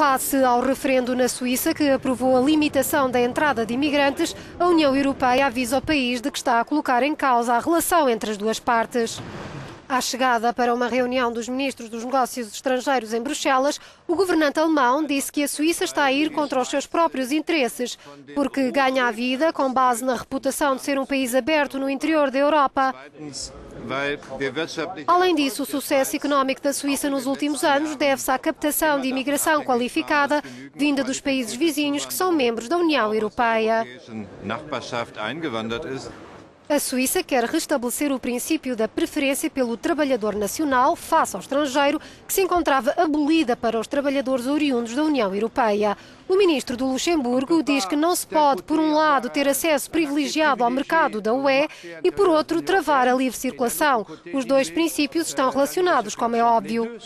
Face ao referendo na Suíça, que aprovou a limitação da entrada de imigrantes, a União Europeia avisa o país de que está a colocar em causa a relação entre as duas partes. À chegada para uma reunião dos ministros dos negócios estrangeiros em Bruxelas, o governante alemão disse que a Suíça está a ir contra os seus próprios interesses, porque ganha a vida com base na reputação de ser um país aberto no interior da Europa. Além disso, o sucesso económico da Suíça nos últimos anos deve-se à captação de imigração qualificada vinda dos países vizinhos que são membros da União Europeia. A Suíça quer restabelecer o princípio da preferência pelo trabalhador nacional face ao estrangeiro, que se encontrava abolida para os trabalhadores oriundos da União Europeia. O ministro do Luxemburgo diz que não se pode, por um lado, ter acesso privilegiado ao mercado da UE e, por outro, travar a livre circulação. Os dois princípios estão relacionados, como é óbvio.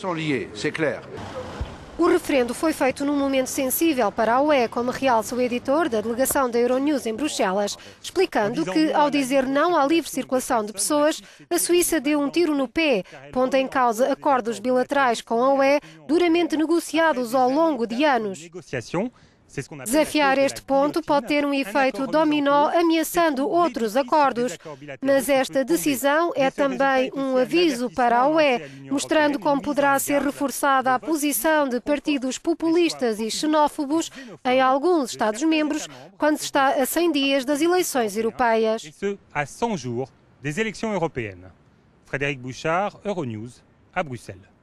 O referendo foi feito num momento sensível para a UE, como realça o editor da delegação da Euronews em Bruxelas, explicando que, ao dizer não à livre circulação de pessoas, a Suíça deu um tiro no pé, pondo em causa acordos bilaterais com a UE, duramente negociados ao longo de anos. Desafiar este ponto pode ter um efeito dominó, ameaçando outros acordos, mas esta decisão é também um aviso para a UE, mostrando como poderá ser reforçada a posição de partidos populistas e xenófobos em alguns Estados-membros quando se está a 100 dias das eleições europeias. A 100 dias das eleições europeias. Frederic Bouchard, Euronews, a Bruxelas.